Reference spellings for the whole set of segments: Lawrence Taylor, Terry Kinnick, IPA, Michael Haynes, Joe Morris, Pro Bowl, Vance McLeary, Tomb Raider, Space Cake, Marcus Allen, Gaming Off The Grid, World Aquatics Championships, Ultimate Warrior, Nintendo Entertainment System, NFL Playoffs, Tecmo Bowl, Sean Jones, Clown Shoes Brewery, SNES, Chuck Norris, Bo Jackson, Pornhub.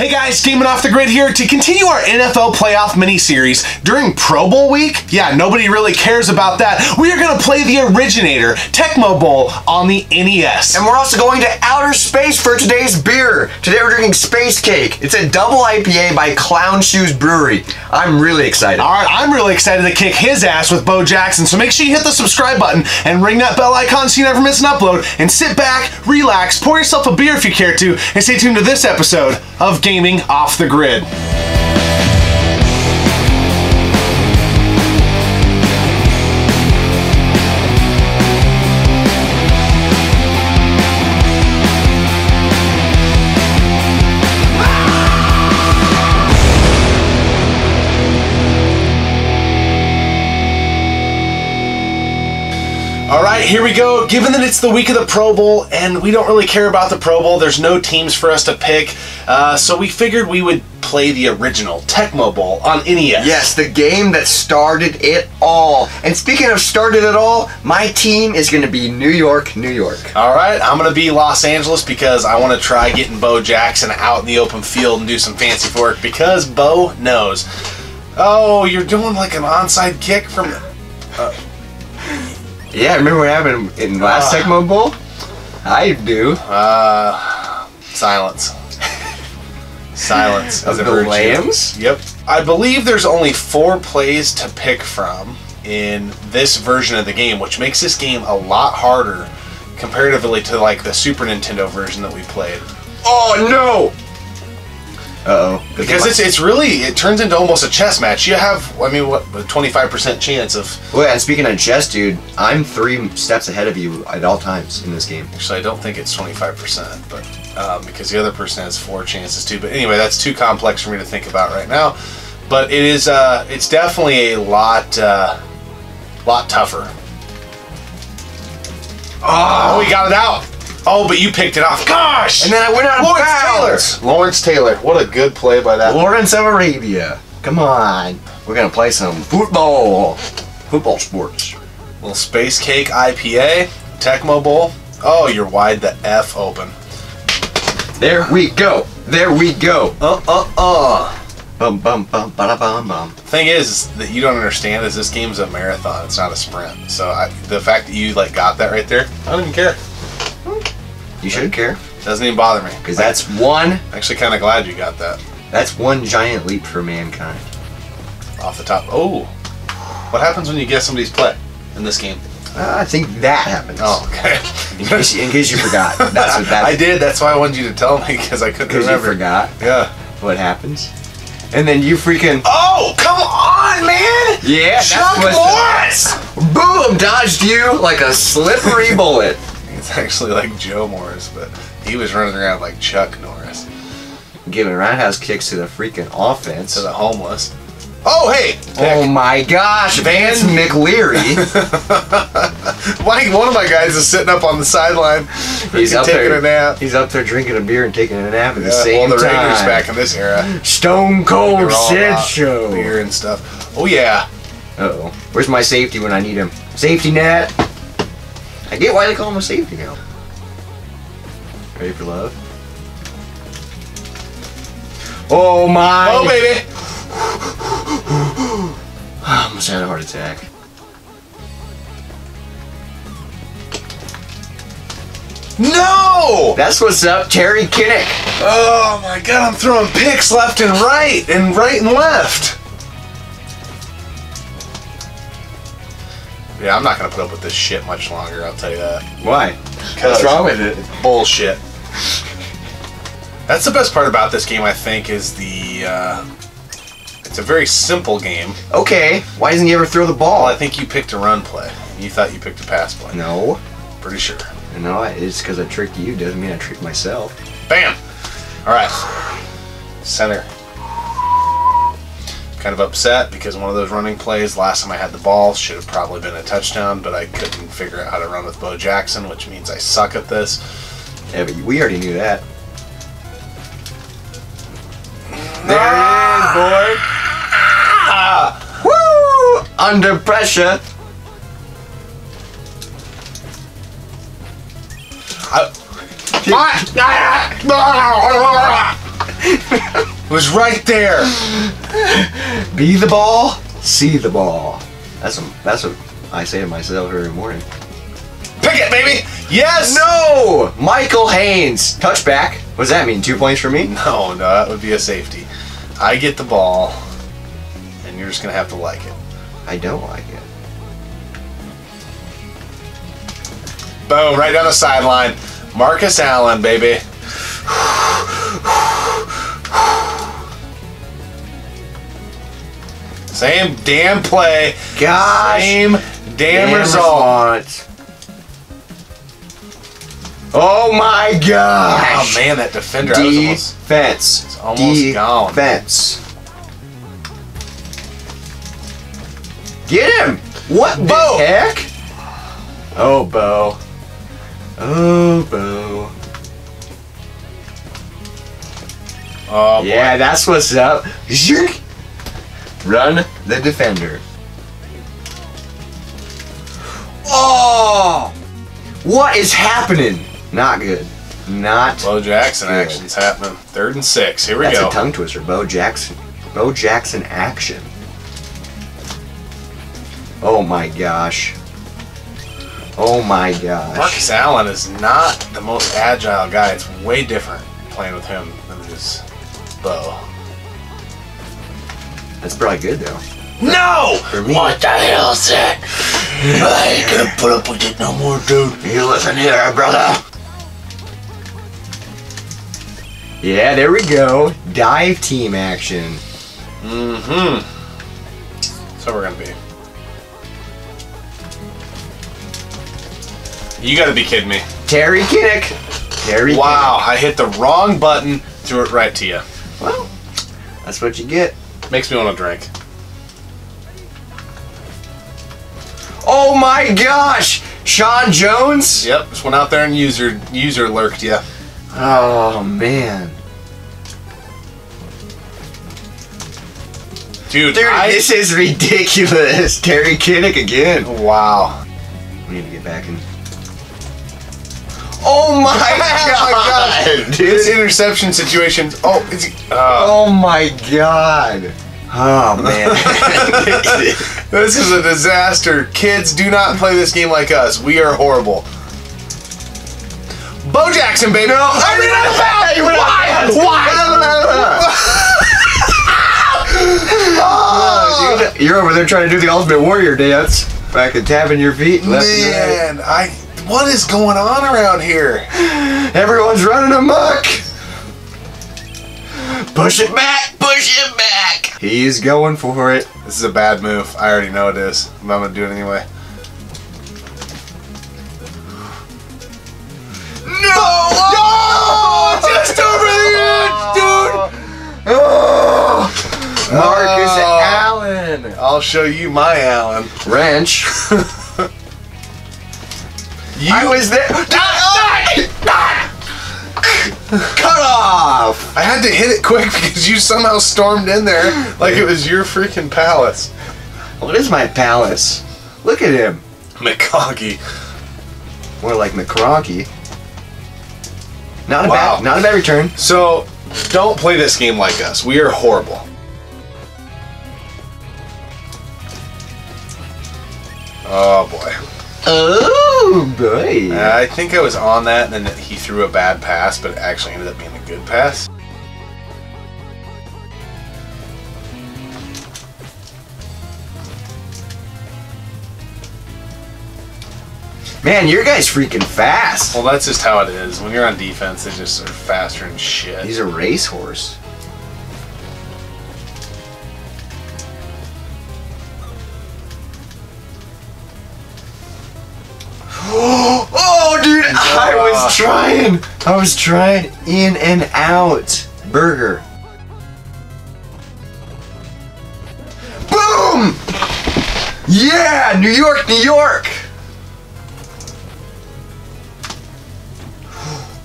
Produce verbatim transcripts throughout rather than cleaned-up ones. Hey guys, Gaming Off The Grid here to continue our N F L playoff mini-series during Pro Bowl week. Yeah, nobody really cares about that. We are going to play the originator, Tecmo Bowl, on the N E S. And we're also going to outer space for today's beer. Today we're drinking Space Cake. It's a double I P A by Clown Shoes Brewery. I'm really excited. Alright, I'm really excited to kick his ass with Bo Jackson, so make sure you hit the subscribe button and ring that bell icon so you never miss an upload, and sit back, relax, pour yourself a beer if you care to, and stay tuned to this episode of Gaming Off The Grid. Alright, here we go. Given that it's the week of the Pro Bowl and we don't really care about the Pro Bowl, there's no teams for us to pick, uh, so we figured we would play the original Tecmo Bowl on N E S. Yes, the game that started it all. And speaking of started it all, my team is going to be New York, New York. Alright, I'm going to be Los Angeles because I want to try getting Bo Jackson out in the open field and do some fancy work because Bo knows. Oh, you're doing like an onside kick from... Uh, Yeah, remember what happened in last uh, Tecmo Bowl? I do. Uh, silence. Silence. Of the Lambs? Yep. I believe there's only four plays to pick from in this version of the game, which makes this game a lot harder comparatively to like the Super Nintendo version that we played. Oh no! Uh-oh. Because it's it's really, it turns into almost a chess match. You have, I mean, what, a twenty-five percent chance of... Well, yeah, and speaking of chess, dude, I'm three steps ahead of you at all times in this game. Actually, I don't think it's twenty-five percent, but um, because the other person has four chances too. But anyway, that's too complex for me to think about right now. But it is, uh, it's definitely a lot, uh, lot tougher. Oh, we got it out. Oh, but you picked it off. Gosh! And then I went out of bounds. Lawrence Taylor. What a good play by that. Lawrence of Arabia. Come on. We're going to play some football. Football sports. Little Space Cake I P A. Tecmo Bowl. Oh, you're wide the F open. There we go. There we go. Uh-uh-uh. Bum, bum, bum, ba-da-bum, bum. The thing is, is that you don't understand is this game's a marathon. It's not a sprint. So I, the fact that you like got that right there, I don't even care. You shouldn't care. Doesn't even bother me. Because like, that's one... Actually kind of glad you got that. That's one giant leap for mankind. Off the top. Oh. What happens when you guess somebody's play in this game? Uh, I think that happens. Oh, okay. In case, in case you forgot. That's what that I did. That's why I wanted you to tell me because I couldn't remember. Because you forgot. Yeah. What happens. And then you freaking... Oh, come on, man! Yeah. Chuck Norris! Boom! Dodged you like a slippery bullet. It's actually like Joe Morris, but he was running around like Chuck Norris. Giving roundhouse kicks to the freaking offense. To the homeless. Oh, hey! Pick. Oh my gosh, Vance McLeary. Like one of my guys is sitting up on the sideline. He's up taking there, a nap. He's up there drinking a beer and taking a nap at yeah, the same time. Well, the time. Raiders back in this era. Stone Cold Sid Show. Beer and stuff. Oh, yeah. Uh-oh. Where's my safety when I need him? Safety net. I get why they call him a safety now. Ready for love? Oh my! Oh baby! I almost had a heart attack. No! That's what's up, Terry Kinnick. Oh my God! I'm throwing picks left and right, and right and left. Yeah, I'm not going to put up with this shit much longer, I'll tell you that. Why? What's wrong with it? It's bullshit. That's the best part about this game, I think, is the... Uh, it's a very simple game. Okay, why doesn't he ever throw the ball? Well, I think you picked a run play. You thought you picked a pass play. No. Pretty sure. No, it's because I tricked you. Doesn't mean I tricked myself. Bam! Alright. Center. Kind of upset because one of those running plays last time I had the ball should have probably been a touchdown, but I couldn't figure out how to run with Bo Jackson, which means I suck at this. Yeah, but we already knew that. There it is, boy. Ah! Woo! Under pressure. I It was right there. Be the ball, see the ball. That's a, that's what I say to myself every morning. Pick it, baby! Yes! No! Michael Haynes. Touchback. What does that mean? Two points for me? No, no, that would be a safety. I get the ball, and you're just going to have to like it. I don't like it. Boom, right down the sideline. Marcus Allen, baby. Same damn play. Gosh. Same damn, damn result. result. Oh my gosh! Oh man, that defender. Defense. It's almost Defense. gone. Defense. Get him! What Bo? the heck? Oh, Bo. Oh, Bo. Oh, boy. Yeah, that's what's up. Run the defender. Oh! What is happening? Not good. Not Bo Jackson good. action's happening. Third and six. Here we That's go. That's a tongue twister. Bo Jackson. Bo Jackson action. Oh my gosh. Oh my gosh. Marcus Allen is not the most agile guy. It's way different playing with him than just Bo. That's probably good though. No! What the hell is that? I ain't gonna put up with it no more, dude. You listen here, brother. Yeah, there we go. Dive team action. Mm-hmm. So we're gonna be. You gotta be kidding me. Terry Kinnick. Terry Wow, Kinnick. I hit the wrong button, threw it right to you. Well, that's what you get. Makes me want to drink. Oh my gosh! Sean Jones? Yep, just went out there and user user lurked you. Oh man. Dude, Dude I, this is ridiculous. Terry Kinnick again. Wow. We need to get back in. Oh my god, god. Dude. This interception situation. Oh, it's uh, Oh my god. Oh man. This is a disaster. Kids, do not play this game like us. We are horrible. Bo Jackson, baby. No, I mean, I went out of bounds. Why? Why? Oh, dude, you're over there trying to do the Ultimate Warrior dance. Back and tapping your feet. Left Man, and right. I, what is going on around here? Everyone's running amok. Push it back. Push it back. He's going for it. This is a bad move. I already know it is, but I'm going to do it anyway. No! Oh! No! Just over the edge, dude! Oh! Marcus oh. Allen. I'll show you my Allen. Wrench. you I was there. Cut off! I had to hit it quick because you somehow stormed in there like it was your freaking palace. What is my palace? Look at him. McCoggy. More like McCroggy. Not a wow. bad not a bad return. So don't play this game like us. We are horrible. Oh boy. Oh boy! Uh, I think I was on that, and then he threw a bad pass, but it actually ended up being a good pass. Man, your guy's freaking fast. Well, that's just how it is. When you're on defense, they just are faster than shit. He's a racehorse. Oh, dude, I was trying. I was trying in and out. Burger. Boom! Yeah, New York, New York.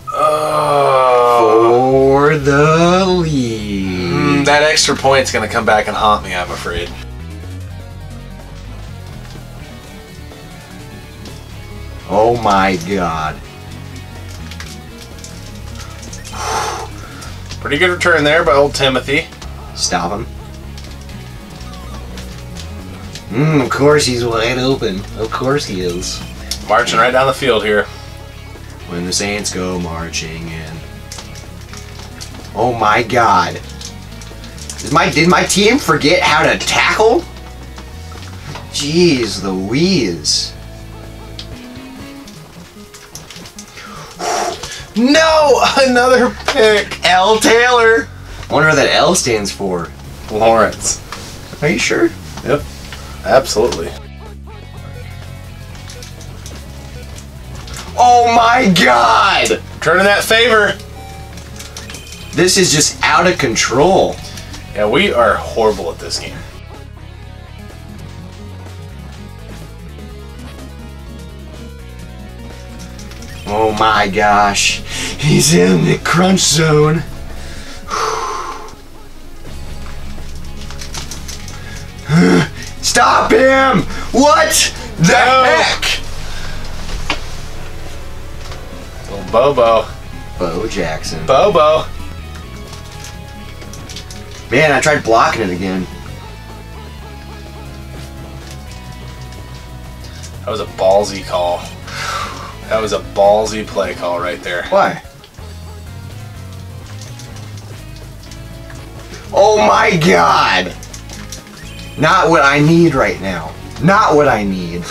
Oh. For the lead. Mm, that extra point's going to come back and haunt me, I'm afraid. Oh my god. Pretty good return there by old Timothy. Stop him. Mm, of course he's wide open. Of course he is. Marching right down the field here. When the Saints go marching in. Oh my God. Did my, did my team forget how to tackle? Jeez Louise. No! Another pick! L. Taylor! I wonder what that L stands for. Lawrence. Are you sure? Yep. Absolutely. Oh my God! Turning that favor! This is just out of control. Yeah, we are horrible at this game. Oh my gosh, he's in the crunch zone. Stop him! What the no. heck? Little Bobo. Bo Jackson. Bobo. Man, I tried blocking it again. That was a ballsy call. That was a ballsy play call right there. Why? Oh my God! Not what I need right now. Not what I need.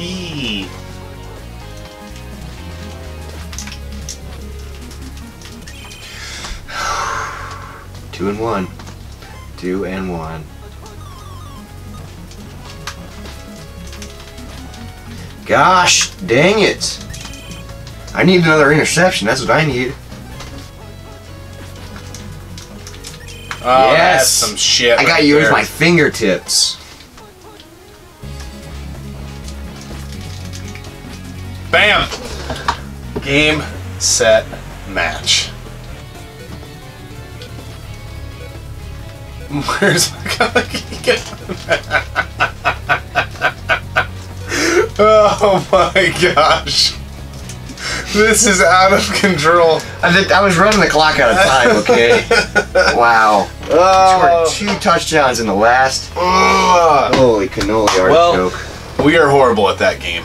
Eee. Two and one. Two and one. Gosh, dang it. I need another interception. That's what I need. Oh, yes. That's some shit. I right got you with my fingertips. Bam. Game, set, match. Where's my cupcake? Oh my gosh. This is out of control. I, did, I was running the clock out of time, okay? Wow. Oh. Scored two touchdowns in the last. Oh. Holy cannoli artichoke. Well, we are horrible at that game.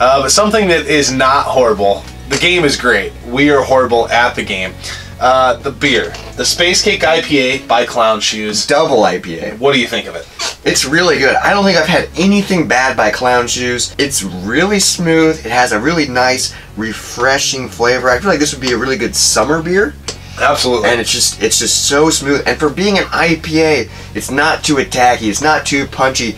Uh, but something that is not horrible, the game is great. We are horrible at the game. Uh, the beer. The Space Cake I P A by Clown Shoes. Double I P A. What do you think of it? It's really good. I don't think I've had anything bad by Clown Shoes. It's really smooth. It has a really nice, refreshing flavor. I feel like this would be a really good summer beer. Absolutely. And it's just it's just so smooth. And for being an I P A, it's not too attacky. It's not too punchy.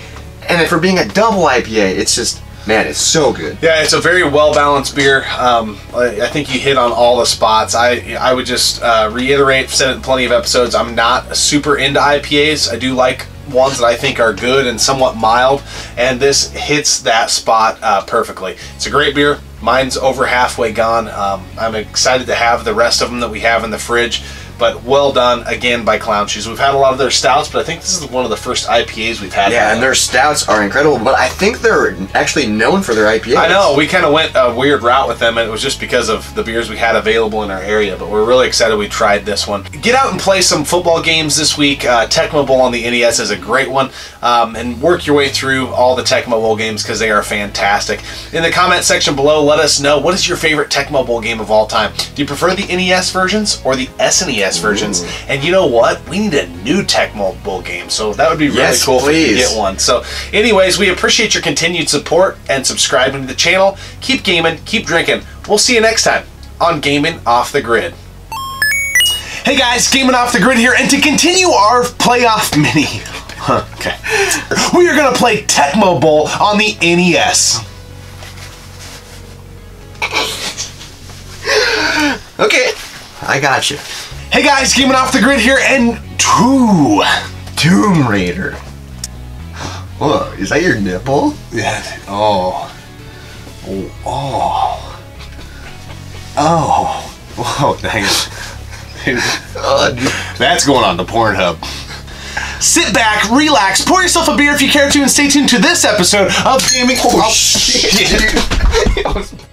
And for being a double I P A, it's just, man, it's so good. Yeah, it's a very well-balanced beer. Um, I, I think you hit on all the spots. I I would just uh, reiterate, I've said it in plenty of episodes, I'm not super into I P As. I do like ones that I think are good and somewhat mild, and this hits that spot uh, perfectly. It's a great beer. Mine's over halfway gone. Um, I'm excited to have the rest of them that we have in the fridge, but well done, again, by Clown Shoes. We've had a lot of their stouts, but I think this is one of the first I P As we've had. Yeah, and their stouts are incredible, but I think they're actually known for their I P As. I know. We kind of went a weird route with them, and it was just because of the beers we had available in our area, but we're really excited we tried this one. Get out and play some football games this week. Uh, Tecmo Bowl on the N E S is a great one, um, and work your way through all the Tecmo Bowl games because they are fantastic. In the comment section below, let us know, what is your favorite Tecmo Bowl game of all time? Do you prefer the N E S versions or the S N E S versions? Ooh. And you know what? We need a new Tecmo Bowl game, so that would be really yes, cool please. If you get one. So anyways, we appreciate your continued support and subscribing to the channel. Keep gaming, keep drinking. We'll see you next time on Gaming Off the Grid. Hey guys, Gaming Off the Grid here, and to continue our playoff mini, huh, okay, we are going to play Tecmo Bowl on the N E S. Okay, I got you. Hey guys, Gaming Off the Grid here, and two Tomb Raider. Whoa, is that your nipple? Yeah. Oh. Oh. Oh. Oh. Whoa, dang it. That's going on the Pornhub. Sit back, relax, pour yourself a beer if you care to, and stay tuned to this episode of Gaming. Oh, oh shit. shit.